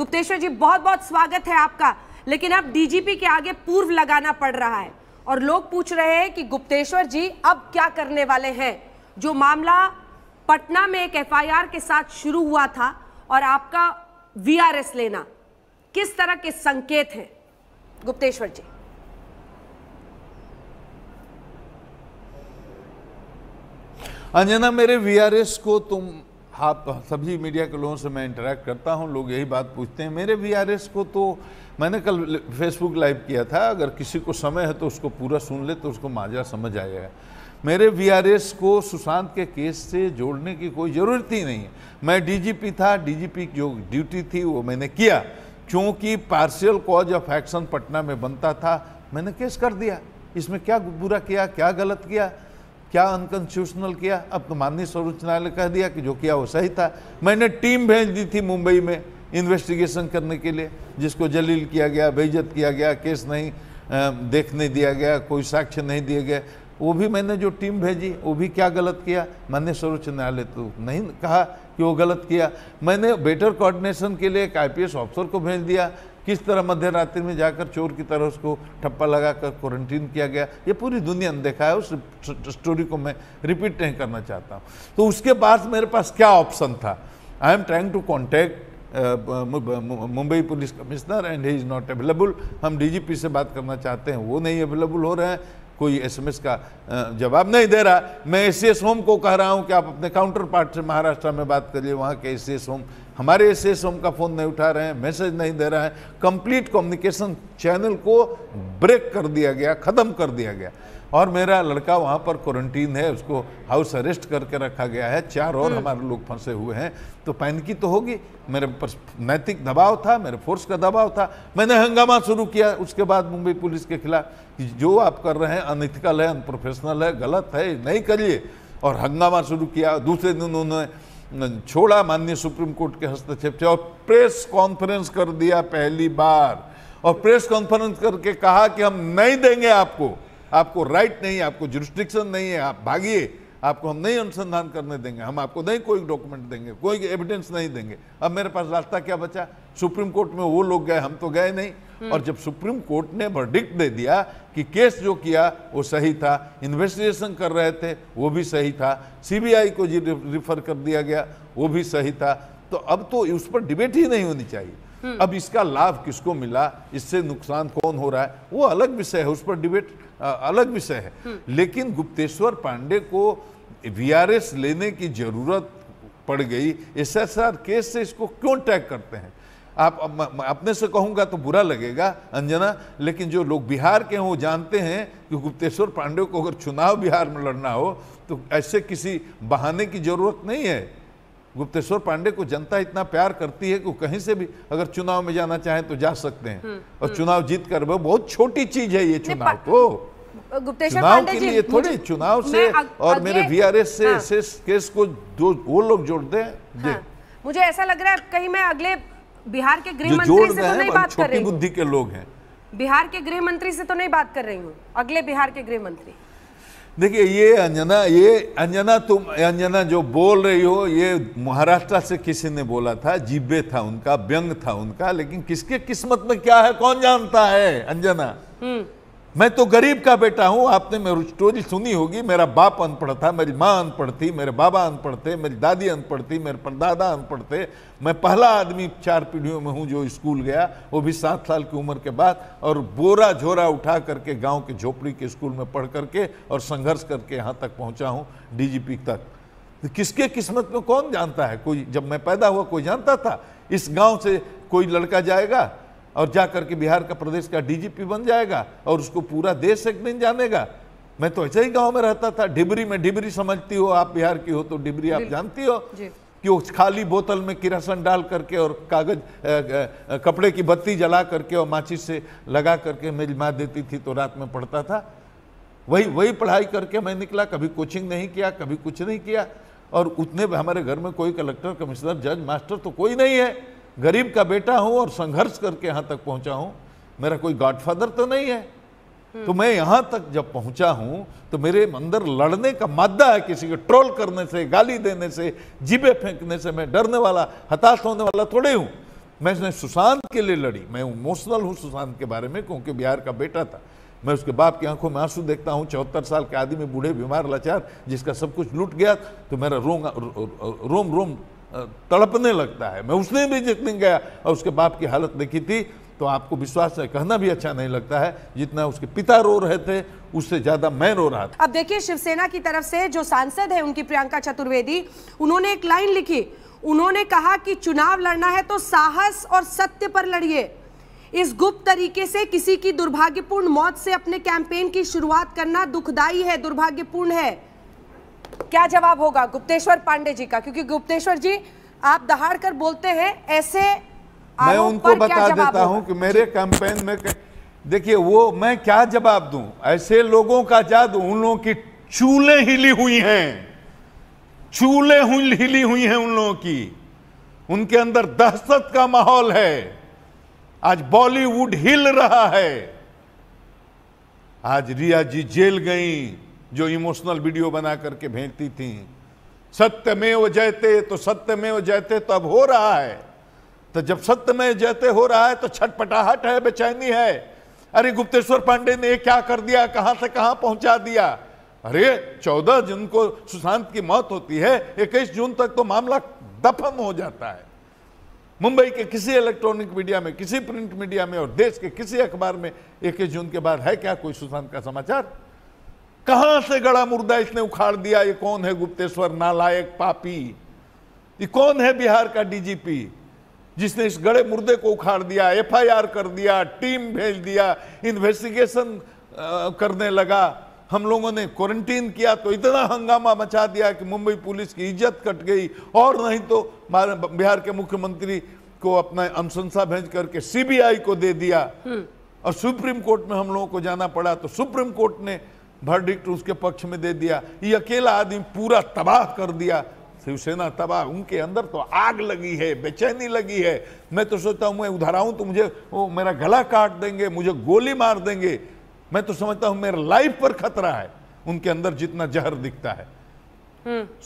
गुप्तेश्वर जी बहुत बहुत स्वागत है आपका, लेकिन अब डीजीपी के आगे पूर्व लगाना पड़ रहा है और लोग पूछ रहे हैं कि गुप्तेश्वर जी अब क्या करने वाले हैं। जो मामला पटना में एक एफआईआर के साथ शुरू हुआ था और आपका वीआरएस लेना, किस तरह के संकेत हैं गुप्तेश्वर जी? अंजना, मेरे वीआरएस को तुम, आप सभी मीडिया के लोगों से मैं इंटरेक्ट करता हूं, लोग यही बात पूछते हैं। मेरे वीआरएस को तो मैंने कल फेसबुक लाइव किया था, अगर किसी को समय है तो उसको पूरा सुन ले तो उसको माजरा समझ आएगा। मेरे वीआरएस को सुशांत के केस से जोड़ने की कोई ज़रूरत ही नहीं है। मैं डीजीपी था, डीजीपी की जो ड्यूटी थी वो मैंने किया, क्योंकि partial cause of action Patna में बनता था, मैंने केस कर दिया। इसमें क्या बुरा किया, क्या गलत किया, क्या अनकॉन्स्टिट्यूशनल किया? अब तो माननीय सर्वोच्च न्यायालय कह दिया कि जो किया वो सही था। मैंने टीम भेज दी थी मुंबई में इन्वेस्टिगेशन करने के लिए, जिसको जलील किया गया, बेइज्जत किया गया, केस नहीं देखने दिया गया, कोई साक्ष्य नहीं दिए गए। वो भी मैंने जो टीम भेजी वो भी क्या गलत किया? माननीय सर्वोच्च न्यायालय तो नहीं कहा कि वो गलत किया। मैंने बेटर कोऑर्डिनेशन के लिए एक आईपीएस ऑफिसर को भेज दिया, किस तरह मध्यरात्रि में जाकर चोर की तरह उसको ठप्पा लगाकर क्वारंटीन किया गया, ये पूरी दुनिया ने देखा है। उस स्टोरी को मैं रिपीट नहीं करना चाहता हूँ। तो उसके बाद मेरे पास क्या ऑप्शन था? I am trying to contact Mumbai police commissioner and he is not available. हम डीजीपी से बात करना चाहते हैं, वो नहीं अवेलेबल हो रहे हैं, कोई एसएमएस का जवाब नहीं दे रहा। मैं एसीएस होम को कह रहा हूं कि आप अपने काउंटर पार्ट से महाराष्ट्र में बात करिए, वहां के एसीएस होम, हमारे एसीएस होम का फ़ोन नहीं उठा रहे हैं, मैसेज नहीं दे रहा है। कंप्लीट कम्युनिकेशन चैनल को ब्रेक कर दिया गया, ख़त्म कर दिया गया। और मेरा लड़का वहाँ पर क्वारंटीन है, उसको हाउस अरेस्ट करके रखा गया है। 4 और हमारे लोग फंसे हुए हैं, तो पैनिकी तो होगी। मेरे पर नैतिक दबाव था, मेरे फोर्स का दबाव था, मैंने हंगामा शुरू किया। उसके बाद मुंबई पुलिस के खिलाफ कि जो आप कर रहे हैं अनएथिकल है, अनप्रोफेशनल है, गलत है, नहीं करिए, और हंगामा शुरू किया। दूसरे दिन उन्होंने छोड़ा माननीय सुप्रीम कोर्ट के हस्तक्षेप से और प्रेस कॉन्फ्रेंस कर दिया पहली बार, और प्रेस कॉन्फ्रेंस करके कहा कि हम नहीं देंगे आपको, आपको राइट नहीं है, आपको जुरिस्डिक्शन नहीं है, आप भागिए, आपको हम नहीं अनुसंधान करने देंगे, हम आपको नहीं कोई डॉक्यूमेंट देंगे, कोई एविडेंस नहीं देंगे। अब मेरे पास रास्ता क्या बचा? सुप्रीम कोर्ट में वो लोग गए, हम तो गए नहीं। और जब सुप्रीम कोर्ट ने वर्डिक्ट दे दिया कि केस जो किया वो सही था, इन्वेस्टिगेशन कर रहे थे वो भी सही था, सीबीआई को रिफर कर दिया गया वो भी सही था, तो अब तो उस पर डिबेट ही नहीं होनी चाहिए। अब इसका लाभ किसको मिला, इससे नुकसान कौन हो रहा है, वो अलग विषय है, उस पर डिबेट अलग विषय है। लेकिन गुप्तेश्वर पांडे को वीआरएस लेने की जरूरत पड़ गई। एसएसआर केस से इसको क्यों टैग करते हैं आप? अपने से कहूँगा तो बुरा लगेगा अंजना, लेकिन जो लोग बिहार के हैं वो जानते हैं कि गुप्तेश्वर पांडे को अगर चुनाव बिहार में लड़ना हो तो ऐसे किसी बहाने की जरूरत नहीं है। गुप्तेश्वर पांडे को जनता इतना प्यार करती है कि वो कहीं से भी अगर चुनाव में जाना चाहे तो जा सकते हैं, और चुनाव जीत कर, वो बहुत छोटी चीज है ये चुनाव तो, गुप्तेश्वर पांडे के लिए थोड़ी चुनाव से और मेरे वीआरएस से केस को वो लोग जोड़ दे। मुझे ऐसा लग रहा है कहीं मैं अगले बिहार के गृह मंत्री से तो नहीं बात कर रही हूँ, बुद्धि के लोग हैं, बिहार के गृह मंत्री से तो नहीं बात कर रही हूँ, अगले बिहार के गृह मंत्री। देखिए ये अंजना तुम अंजना जो बोल रही हो ये महाराष्ट्र से किसी ने बोला था, जीबे था उनका, व्यंग था उनका, लेकिन किसके किस्मत में क्या है कौन जानता है अंजना। मैं तो गरीब का बेटा हूँ, आपने मेरी स्टोरी सुनी होगी। मेरा बाप अनपढ़ था, मेरी माँ अनपढ़ थी, मेरे बाबा अनपढ़ थे, मेरी दादी अनपढ़ थी, मेरे परदादा अनपढ़ थे। मैं पहला आदमी 4 पीढ़ियों में हूँ जो स्कूल गया, वो भी 7 साल की उम्र के बाद, और बोरा झोरा उठा करके गांव के झोपड़ी के स्कूल में पढ़ करके और संघर्ष करके यहाँ तक पहुँचा हूँ, डीजीपी तक। तो किसके किस्मत में कौन जानता है? कोई जब मैं पैदा हुआ कोई जानता था इस गाँव से कोई लड़का जाएगा और जाकर के बिहार का प्रदेश का डीजीपी बन जाएगा और उसको पूरा देश एक दिन जानेगा? मैं तो ऐसे ही गांव में रहता था, डिबरी में, डिबरी समझती हो आप, बिहार की हो तो डिबरी आप जानती हो कि वो खाली बोतल में किरासन डाल करके और कागज कपड़े की बत्ती जला करके और माचिस से लगा करके मेरी माँ देती थी तो रात में पढ़ता था। वही पढ़ाई करके मैं निकला, कभी कोचिंग नहीं किया, कभी कुछ नहीं किया। और उतने हमारे घर में कोई कलेक्टर, कमिश्नर, जज, मास्टर तो कोई नहीं है। गरीब का बेटा हूँ और संघर्ष करके यहाँ तक पहुँचा हूँ, मेरा कोई गॉडफादर तो नहीं है। तो मैं यहाँ तक जब पहुँचा हूँ तो मेरे अंदर लड़ने का मादा है, किसी को ट्रोल करने से, गाली देने से, जीभे फेंकने से मैं डरने वाला, हताश होने वाला थोड़े हूँ। मैंने सुशांत के लिए लड़ी, मैं इमोशनल हूँ सुशांत के बारे में क्योंकि बिहार का बेटा था। मैं उसके बाप की आंखों में आंसू देखता हूँ, 74 साल के आदमी में बूढ़े बीमार लाचार जिसका सब कुछ लूट गया, तो मेरा रोम रोम तड़पने लगता है। मैं उसने भी जितने गया और उसके बाप की हालत देखी थी तो आपको विश्वास है, कहना भी अच्छा नहीं लगता है, जितना उसके पिता रो रहे थे उससे ज्यादा मैं रो रहा था। अब देखिए शिवसेना की तरफ से जो सांसद है उनकी प्रियंका चतुर्वेदी, उन्होंने एक लाइन लिखी, उन्होंने कहा कि चुनाव लड़ना है तो साहस और सत्य पर लड़िए। इस गुप्त तरीके से किसी की दुर्भाग्यपूर्ण मौत से अपने कैंपेन की शुरुआत करना दुखदाई है, दुर्भाग्यपूर्ण है। क्या जवाब होगा गुप्तेश्वर पांडे जी का, क्योंकि गुप्तेश्वर जी आप दहाड़ कर बोलते हैं ऐसे। मैं उनको बता देता हूं कि मेरे कैंपेन में देखिए वो मैं क्या जवाब दूं, ऐसे लोगों का जादू, उन लोगों की चूलें हिली हुई हैं, चूलें हिली हुई हैं उन लोगों की, उनके अंदर दहशत का माहौल है। आज बॉलीवुड हिल रहा है, आज रिया जी जेल गई जो इमोशनल वीडियो बना करके भेजती थी, सत्यमेव जयते, तो सत्यमेव जयते तो अब हो रहा है, तो जब सत्यमेव जयते हो रहा है तो छटपटाहट है, बेचैनी है। अरे गुप्तेश्वर पांडे ने क्या कर दिया, कहां से कहां पहुंचा दिया। अरे 14 जून को सुशांत की मौत होती है, 21 जून तक तो मामला दफन हो जाता है। मुंबई के किसी इलेक्ट्रॉनिक मीडिया में, किसी प्रिंट मीडिया में और देश के किसी अखबार में 21 जून के बाद है क्या कोई सुशांत का समाचार। कहां से गड़ा मुर्दा इसने उखाड़ दिया। ये कौन है गुप्तेश्वर नालायक पापी, ये कौन है बिहार का डीजीपी जिसने इस गड़े मुर्दे को उखाड़ दिया, एफआईआर कर दिया, टीम भेज दिया, इन्वेस्टिगेशन करने लगा। हम लोगों ने क्वारंटीन किया तो इतना हंगामा मचा दिया कि मुंबई पुलिस की इज्जत कट गई, और नहीं तो बिहार के मुख्यमंत्री को अपना अनुशंसा भेज करके सीबीआई को दे दिया और सुप्रीम कोर्ट में हम लोगों को जाना पड़ा तो सुप्रीम कोर्ट ने वर्डिक्ट उसके पक्ष में दे दिया। ये अकेला आदमी पूरा तबाह कर दिया, शिवसेना तबाह, उनके अंदर तो आग लगी है, बेचैनी लगी है। मैं तो सोचता हूँ मैं उधर आऊँ तो मुझे वो मेरा गला काट देंगे, मुझे गोली मार देंगे। मैं तो समझता हूँ मेरे लाइफ पर खतरा है उनके अंदर जितना जहर दिखता है।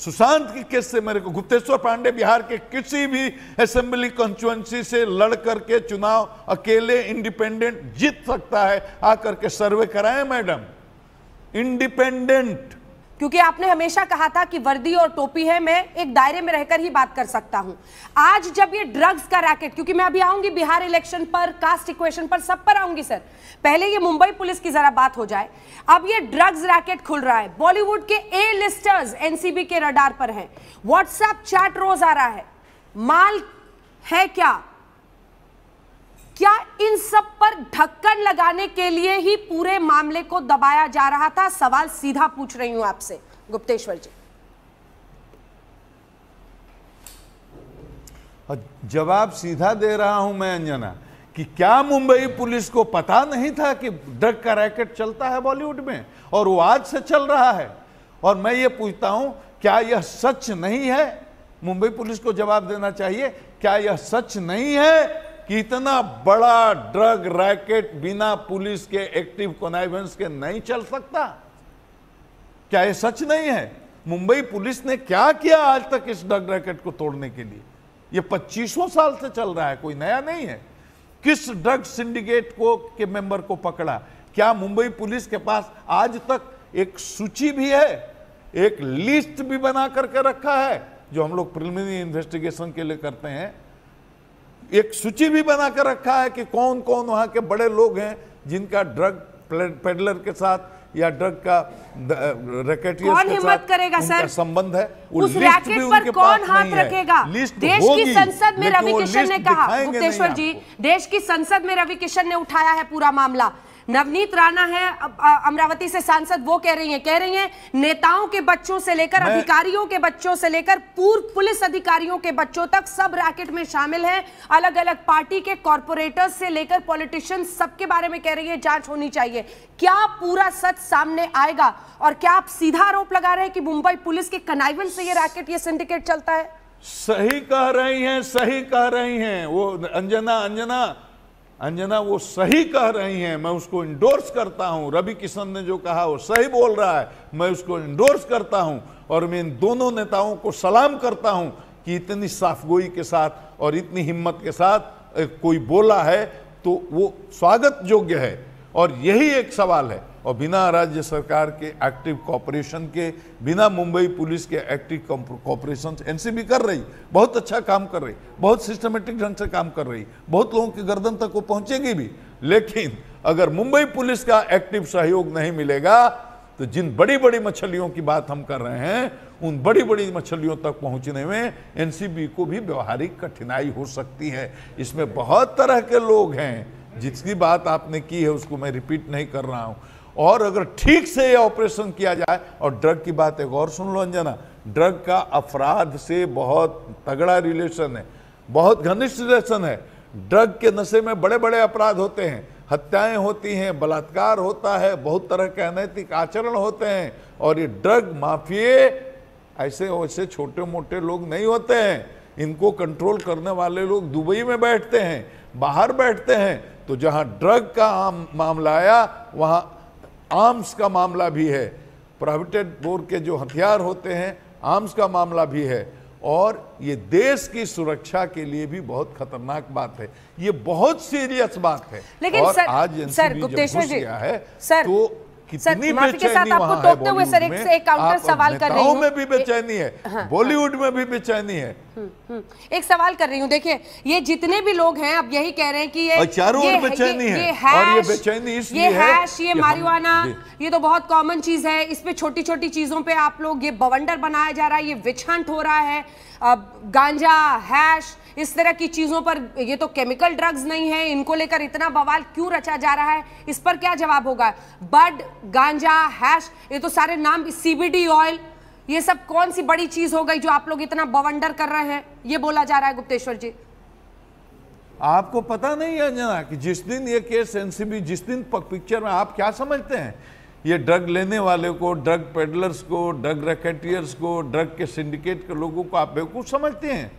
सुशांत के केस से मेरे को गुप्तेश्वर पांडे बिहार के किसी भी असेंबली कंस्टिट्यूएंसी से लड़ करके चुनाव अकेले इंडिपेंडेंट जीत सकता है। आकर के सर्वे कराएं मैडम, इंडिपेंडेंट। क्योंकि आपने हमेशा कहा था कि वर्दी और टोपी है, मैं एक दायरे में रहकर ही बात कर सकता हूं। आज जब ये ड्रग्स का रैकेट, क्योंकि मैं अभी आऊंगी बिहार इलेक्शन पर, कास्ट इक्वेशन पर, सब पर आऊंगी सर, पहले ये मुंबई पुलिस की जरा बात हो जाए। अब ये ड्रग्स रैकेट खुल रहा है, बॉलीवुड के ए लिस्टर्स एनसीबी के रडार पर हैं, व्हाट्सएप चैट रोज आ रहा है, माल है क्या क्या इन सब पर ढक्कन लगाने के लिए ही पूरे मामले को दबाया जा रहा था। सवाल सीधा पूछ रही हूं आपसे गुप्तेश्वर जी, जवाब सीधा दे रहा हूं मैं अंजना, कि क्या मुंबई पुलिस को पता नहीं था कि ड्रग का रैकेट चलता है बॉलीवुड में और वो आज से चल रहा है। और मैं ये पूछता हूं क्या यह सच नहीं है, मुंबई पुलिस को जवाब देना चाहिए, क्या यह सच नहीं है कि इतना बड़ा ड्रग रैकेट बिना पुलिस के एक्टिव कॉन्वेंस के नहीं चल सकता। क्या ये सच नहीं है, मुंबई पुलिस ने क्या किया आज तक इस ड्रग रैकेट को तोड़ने के लिए। ये 2500 साल से चल रहा है, कोई नया नहीं है। किस ड्रग सिंडिकेट को के मेंबर को पकड़ा, क्या मुंबई पुलिस के पास आज तक एक सूची भी है, एक लिस्ट भी बना करके रखा है, जो हम लोग प्रिलिमिनरी इन्वेस्टिगेशन के लिए करते हैं। एक सूची भी बनाकर रखा है कि कौन कौन वहाँ के बड़े लोग हैं जिनका ड्रग पेडलर के साथ या ड्रग का रैकेटियर के हिम्मत करेगा सर संबंध है। उस रैकेट पर कौन हाथ रखेगा। देश की संसद में रवि किशन ने कहा, गुप्तेश्वर जी देश की संसद में रवि किशन ने उठाया है पूरा मामला। नवनीत राणा है अमरावती से सांसद, वो कह रही हैं नेताओं के बच्चों से लेकर अधिकारियों के बच्चों से लेकर पूर्व पुलिस अधिकारियों के बच्चों तक सब रैकेट में शामिल हैं। अलग अलग पार्टी के कॉर्पोरेटर्स से लेकर पॉलिटिशियंस सबके बारे में कह रही है जांच होनी चाहिए। क्या पूरा सच सामने आएगा, और क्या आप सीधा आरोप लगा रहे हैं कि मुंबई पुलिस के कनाइवेंस से ये रैकेट, ये सिंडिकेट चलता है। सही कह रही है, सही कह रही है वो अंजना, वो सही कह रही हैं, मैं उसको इंडोर्स करता हूं। रवि किशन ने जो कहा वो सही बोल रहा है, मैं उसको इंडोर्स करता हूं। और मैं इन दोनों नेताओं को सलाम करता हूं कि इतनी साफगोई के साथ और इतनी हिम्मत के साथ कोई बोला है तो वो स्वागत योग्य है। और यही एक सवाल है, और बिना राज्य सरकार के एक्टिव कॉपरेशन के, बिना मुंबई पुलिस के एक्टिव कॉपरेशन, एनसीबी कर रही, बहुत अच्छा काम कर रही, बहुत सिस्टमेटिक ढंग से काम कर रही, बहुत लोगों की गर्दन तक वो पहुंचेगी भी, लेकिन अगर मुंबई पुलिस का एक्टिव सहयोग नहीं मिलेगा तो जिन बड़ी बड़ी मछलियों की बात हम कर रहे हैं, उन बड़ी बड़ी मछलियों तक पहुंचने में एनसीबी को भी व्यवहारिक कठिनाई हो सकती है। इसमें बहुत तरह के लोग हैं, जिसकी बात आपने की है उसको मैं रिपीट नहीं कर रहा हूं। और अगर ठीक से ये ऑपरेशन किया जाए, और ड्रग की बात एक और सुन लो अंजना, ड्रग का अपराध से बहुत तगड़ा रिलेशन है, बहुत घनिष्ठ रिलेशन है। ड्रग के नशे में बड़े बड़े अपराध होते हैं, हत्याएं होती हैं, बलात्कार होता है, बहुत तरह के अनैतिक आचरण होते हैं। और ये ड्रग माफिया ऐसे वैसे छोटे मोटे लोग नहीं होते हैं, इनको कंट्रोल करने वाले लोग दुबई में बैठते हैं, बाहर बैठते हैं। तो जहां ड्रग का मामला आया, वहां आर्म्स का मामला भी है, प्रोहिबिटेड बोर्ड के जो हथियार होते हैं, आर्म्स का मामला भी है। और ये देश की सुरक्षा के लिए भी बहुत खतरनाक बात है, ये बहुत सीरियस बात है। लेकिन और सर, आज सर गुप्तेश्वर जी है सर, तो कितनी बेचैनी वहाँ है, बॉलीवुड में भी बेचैनी है, बॉलीवुड में भी बेचैनी है। एक सवाल कर रही हूँ, देखिए ये जितने भी लोग हैं अब यही कह रहे हैं कि ये चारों ओर बेचैनी है, ये हैश, ये मारिजुआना, ये तो बहुत कॉमन चीज है, इसमें छोटी छोटी चीजों पे आप लोग ये बवंडर बनाया जा रहा है, ये विच हंट हो रहा है, गांजा, हैश, इस तरह की चीजों पर, ये तो केमिकल ड्रग्स नहीं है, इनको लेकर इतना बवाल क्यों रचा जा रहा है, इस पर क्या जवाब होगा? बड, गांजा, हैश, ये तो सारे नाम, सीबीडी ऑयल, ये सब कौन सी बड़ी चीज हो गई जो आप लोग इतना बवंडर कर रहे हैं, ये बोला जा रहा है। गुप्तेश्वर जी आपको पता नहीं है अंजना कि जिस दिन ये केस एनसीबी, जिस दिन पिक्चर में, आप क्या समझते हैं ये ड्रग लेने वाले को, ड्रग पेडलर्स को, ड्रग रैकेटियर्स को, ड्रग के सिंडिकेट के लोगों को आप बेवकूफ समझते हैं?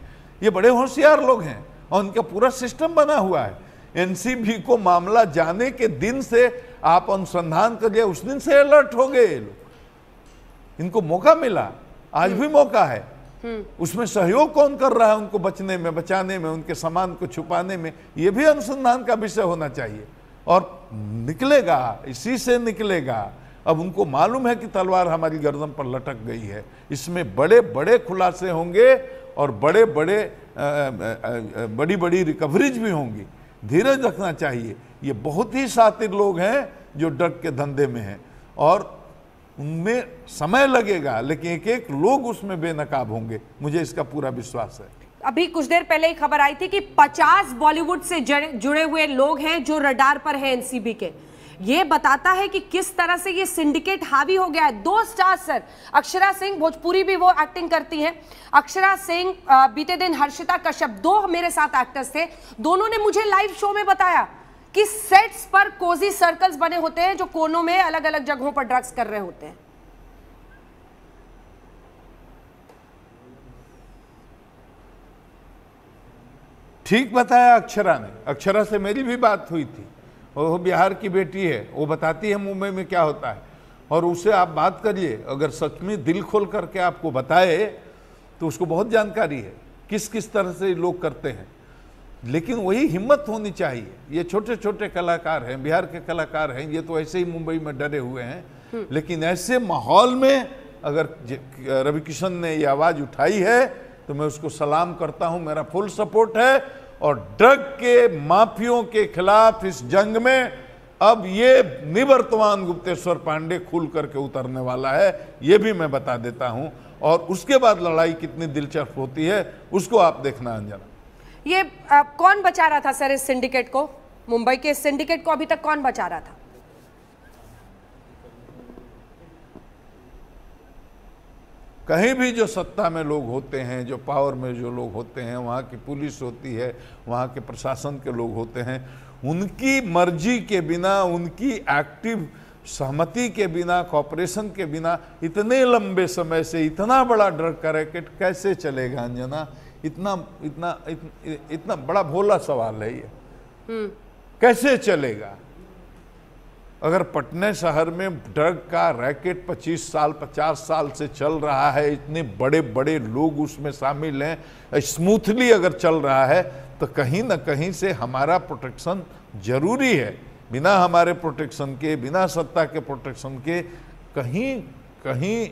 ये बड़े होशियार लोग हैं और उनका पूरा सिस्टम बना हुआ है। एनसीबी को मामला जाने के दिन से आप अनुसंधान करिए, उस दिन से अलर्ट हो गए ये लोग, इनको मौका मिला, आज भी मौका है। उसमें सहयोग कौन कर रहा है उनको बचने में, बचाने में, उनके सामान को छुपाने में, ये भी अनुसंधान का विषय होना चाहिए और निकलेगा, इसी से निकलेगा। अब उनको मालूम है कि तलवार हमारी गर्दन पर लटक गई है, इसमें बड़े बड़े खुलासे होंगे और बड़े बड़े बड़ी बड़ी रिकवरीज भी होंगी। धीरज रखना चाहिए, ये बहुत ही शातिर लोग हैं जो ड्रग के धंधे में हैं और उनमें समय लगेगा, लेकिन एक एक लोग उसमें बेनकाब होंगे, मुझे इसका पूरा विश्वास है। अभी कुछ देर पहले ही खबर आई थी कि 50 बॉलीवुड से जुड़े हुए लोग हैं जो रडार पर हैं एनसीबी के। ये बताता है कि किस तरह से ये सिंडिकेट हावी हो गया है। 2 स्टार सर अक्षरा सिंह भोजपुरी भी वो एक्टिंग करती हैं, अक्षरा सिंह, बीते दिन हर्षिता कश्यप, 2 मेरे साथ एक्टर्स थे, दोनों ने मुझे लाइव शो में बताया कि सेट्स पर कोजी सर्कल्स बने होते हैं जो कोनों में अलग अलग जगहों पर ड्रग्स कर रहे होते हैं। ठीक बताया अक्षरा ने, अक्षरा से मेरी भी बात हुई थी, वो बिहार की बेटी है, वो बताती है मुंबई में क्या होता है। और उससे आप बात करिए, अगर सच में दिल खोल करके आपको बताए तो उसको बहुत जानकारी है किस किस तरह से लोग करते हैं, लेकिन वही हिम्मत होनी चाहिए। ये छोटे छोटे कलाकार हैं, बिहार के कलाकार हैं, ये तो ऐसे ही मुंबई में डरे हुए हैं, लेकिन ऐसे माहौल में अगर रवि किशन ने ये आवाज़ उठाई है तो मैं उसको सलाम करता हूँ, मेरा फुल सपोर्ट है। और ड्रग के माफियों के खिलाफ इस जंग में अब ये निवर्तमान गुप्तेश्वर पांडे खुल करके उतरने वाला है, ये भी मैं बता देता हूँ। और उसके बाद लड़ाई कितनी दिलचस्प होती है उसको आप देखना अंजना। ये कौन बचा रहा था सर इस सिंडिकेट को, मुंबई के सिंडिकेट को अभी तक कौन बचा रहा था? कहीं भी जो सत्ता में लोग होते हैं, जो पावर में जो लोग होते हैं, वहाँ की पुलिस होती है, वहाँ के प्रशासन के लोग होते हैं, उनकी मर्जी के बिना, उनकी एक्टिव सहमति के बिना, कॉपरेशन के बिना इतने लंबे समय से इतना बड़ा ड्रग का रैकेट कैसे चलेगा अंजना? इतना बड़ा भोला सवाल है ये, कैसे चलेगा? अगर पटना शहर में ड्रग का रैकेट 25 साल 50 साल से चल रहा है, इतने बड़े बड़े लोग उसमें शामिल हैं, स्मूथली अगर चल रहा है तो कहीं ना कहीं से हमारा प्रोटेक्शन जरूरी है। बिना हमारे प्रोटेक्शन के, बिना सत्ता के प्रोटेक्शन के कहीं कहीं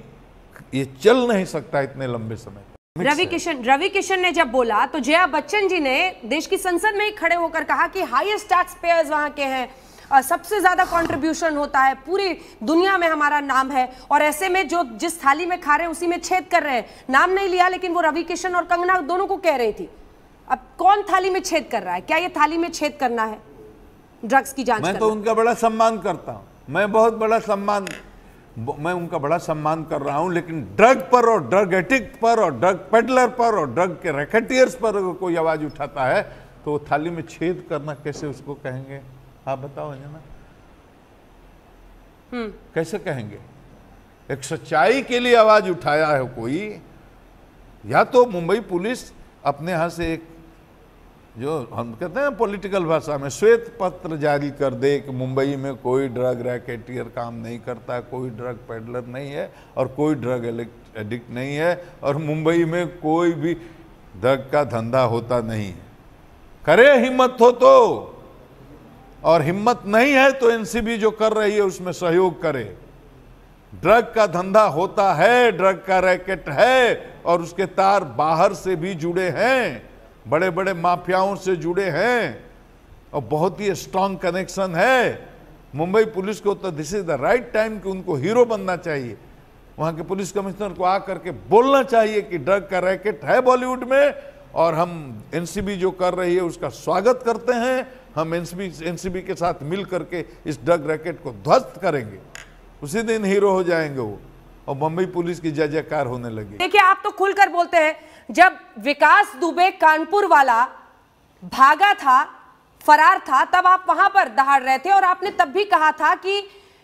ये चल नहीं सकता इतने लंबे समय। रवि किशन ने जब बोला तो जया बच्चन जी ने देश की संसद में ही खड़े होकर कहा कि हाईएस्ट टैक्स पेयर्स वहां के हैं, सबसे ज्यादा कंट्रीब्यूशन होता है, पूरी दुनिया में हमारा नाम है, और ऐसे में जो जिस थाली में खा रहे हैं उसी में छेद कर रहे हैं। नाम नहीं लिया लेकिन वो रवि किशन और कंगना दोनों को कह रही थी। अब कौन थाली में छेद कर रहा है? क्या ये थाली में छेद करना है ड्रग्स की जांच? मैं तो उनका बड़ा सम्मान करता हूं, मैं उनका बड़ा सम्मान कर रहा हूं, लेकिन ड्रग पर और ड्रग एडिक्ट पर और ड्रग पेडलर पर और ड्रग के रैकेटियर्स पर अगर कोई आवाज उठाता है तो थाली में छेद करना कैसे उसको कहेंगे? आप बताओ अंजना, कैसे कहेंगे? एक सच्चाई के लिए आवाज उठाया है कोई, या तो मुंबई पुलिस अपने यहाँ से एक, जो हम कहते हैं पॉलिटिकल भाषा में, श्वेत पत्र जारी कर दे कि मुंबई में कोई ड्रग रैकेटियर काम नहीं करता, कोई ड्रग पेडलर नहीं है और कोई ड्रग एडिक्ट नहीं है, और मुंबई में कोई भी ड्रग का धंधा होता नहीं है। करे हिम्मत हो तो, और हिम्मत नहीं है तो एनसीबी जो कर रही है उसमें सहयोग करे। ड्रग का धंधा होता है, ड्रग का रैकेट है, और उसके तार बाहर से भी जुड़े हैं, बड़े बड़े माफियाओं से जुड़े हैं, और बहुत ही स्ट्रांग कनेक्शन है। मुंबई पुलिस को तो this is the right time कि उनको हीरो बनना चाहिए। वहां के पुलिस कमिश्नर को आकर के बोलना चाहिए कि ड्रग का रैकेट है बॉलीवुड में, और हम एनसीबी जो कर रही है उसका स्वागत करते हैं, हम एनसीबी के साथ मिल करके इस ड्रग रैकेट को ध्वस्त करेंगे। उसी दिन हीरो हो जाएंगे वो, और मुंबई पुलिस की जय जयकार होने लगी। देखिए, आप तो खुलकर बोलते हैं, जब विकास दुबे कानपुर वाला भागा था, फरार था, तब आप वहां पर दहाड़ रहे थे, और आपने तब भी कहा था कि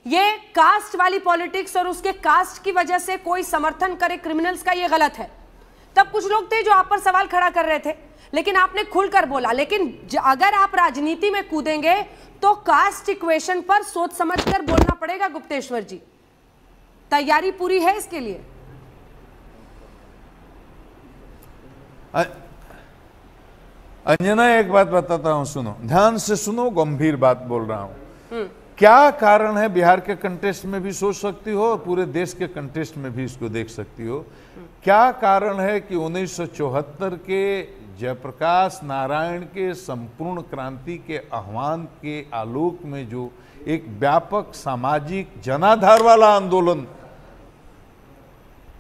ये कास्ट वाली पॉलिटिक्स और उसके कास्ट की वजह से कोई समर्थन करे क्रिमिनल्स का, ये गलत है। तब कुछ लोग थे जो आप पर सवाल खड़ा कर रहे थे, लेकिन आपने खुलकर बोला। लेकिन अगर आप राजनीति में कूदेंगे तो कास्ट इक्वेशन पर सोच समझकर बोलना पड़ेगा। गुप्तेश्वर जी, तैयारी पूरी है इसके लिए? अंजना, एक बात बताता हूं, सुनो ध्यान से, सुनो, गंभीर बात बोल रहा हूं। क्या कारण है? बिहार के कंटेस्ट में भी सोच सकती हो और पूरे देश के कंटेस्ट में भी इसको देख सकती हो। क्या कारण है कि 1974 के जयप्रकाश नारायण के संपूर्ण क्रांति के आह्वान के आलोक में जो एक व्यापक सामाजिक जनाधार वाला आंदोलन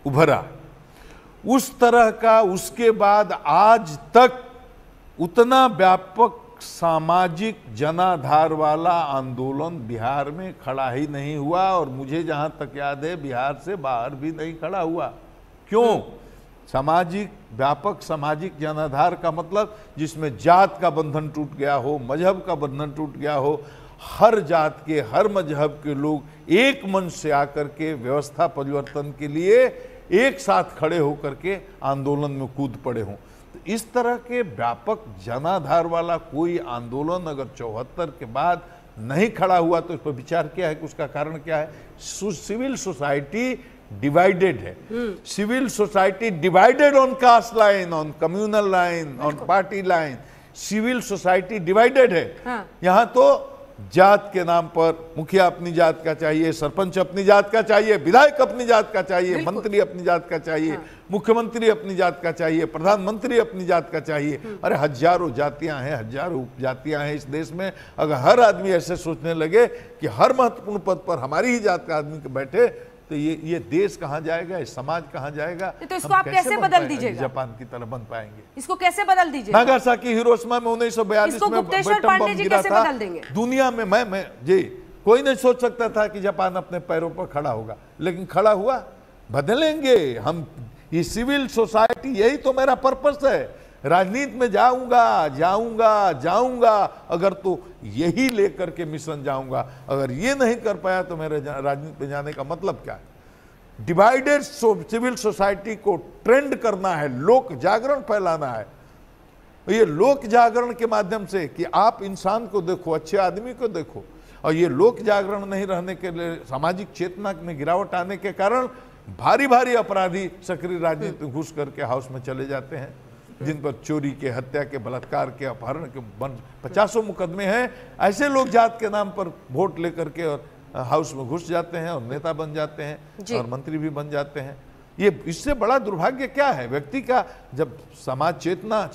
उभरा, उस तरह का उसके बाद आज तक उतना व्यापक सामाजिक जनाधार वाला आंदोलन बिहार में खड़ा ही नहीं हुआ, और मुझे जहां तक याद है बिहार से बाहर भी नहीं खड़ा हुआ। क्यों? सामाजिक, व्यापक सामाजिक जनाधार का मतलब जिसमें जात का बंधन टूट गया हो, मजहब का बंधन टूट गया हो, हर जात के, हर मजहब के लोग एक मंच से आकर के व्यवस्था परिवर्तन के लिए एक साथ खड़े होकर के आंदोलन में कूद पड़े हों। तो इस तरह के व्यापक जनाधार वाला कोई आंदोलन अगर 74 के बाद नहीं खड़ा हुआ तो इस पर विचार किया है कि उसका कारण क्या है? सिविल सोसाइटी डिवाइडेड है। Civil society divided on caste line, on communal line, on party line. Civil society divided है। हाँ। यहाँ तो जात के नाम पर मुखिया अपनी जात का चाहिए, सरपंच अपनी जात का चाहिए, विधायक अपनी जात का चाहिए, मंत्री अपनी जात का चाहिए। हाँ। मुख्यमंत्री अपनी जात का चाहिए, प्रधानमंत्री अपनी जात का चाहिए। अरे हजारों जातियां हैं, हजारों उपजातियां हैं इस देश में। अगर हर आदमी ऐसे सोचने लगे कि हर महत्वपूर्ण पद पर हमारी ही जात का आदमी बैठे तो ये देश कहाँ जाएगा, ये समाज कहाँ जाएगा? तो इसको आप कैसे बदल दीजिएगा? जापान की तरह बन पाएंगे? इसको कैसे बदल दीजिएगा? नागासाकी हिरोशिमा में 1942 में गुप्तेश्वर पांडे जी कैसे बदल देंगे? दुनिया में मैं जी कोई नहीं सोच सकता था कि जापान अपने पैरों पर खड़ा होगा, लेकिन खड़ा हुआ। बदलेंगे हम ये सिविल सोसाइटी, यही तो मेरा पर्पस है। राजनीति में जाऊंगा जाऊंगा जाऊंगा अगर तो यही लेकर के मिशन जाऊंगा। अगर ये नहीं कर पाया तो मेरे राजनीति में जाने का मतलब क्या है? डिवाइडेड सिविल सोसाइटी को ट्रेंड करना है, लोक जागरण फैलाना है। ये लोक जागरण के माध्यम से कि आप इंसान को देखो, अच्छे आदमी को देखो, और ये लोक जागरण नहीं रहने के लिए, सामाजिक चेतना में गिरावट आने के कारण भारी भारी अपराधी सक्रिय राजनीति घुस करके हाउस में चले जाते हैं, जिन पर चोरी के, हत्या के, बलात्कार के, अपहरण के पचासों मुकदमे हैं। ऐसे लोग जात के नाम पर वोट लेकर के और हाउस में घुस जाते हैं और नेता बन जाते हैं और मंत्री भी बन जाते हैं। ये इससे बड़ा दुर्भाग्य क्या है? व्यक्ति का जब समाज चेतना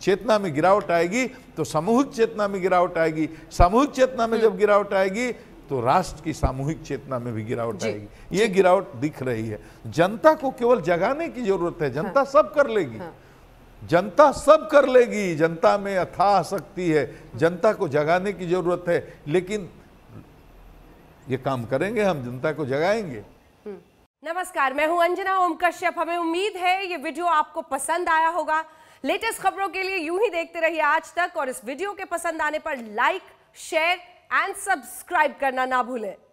चेतना में गिरावट आएगी तो सामूहिक चेतना में गिरावट आएगी, सामूहिक चेतना में जब गिरावट आएगी तो राष्ट्र की सामूहिक चेतना में भी गिरावट आएगी। ये गिरावट दिख रही है। जनता को केवल जगाने की जरूरत है। जनता सब कर लेगी, जनता सब कर लेगी, जनता में अथाह शक्ति है, जनता को जगाने की जरूरत है। लेकिन ये काम करेंगे हम, जनता को जगाएंगे। नमस्कार, मैं हूं अंजना ओम कश्यप। हमें उम्मीद है ये वीडियो आपको पसंद आया होगा। लेटेस्ट खबरों के लिए यूं ही देखते रहिए आज तक, और इस वीडियो के पसंद आने पर लाइक, शेयर एंड सब्सक्राइब करना ना भूलें।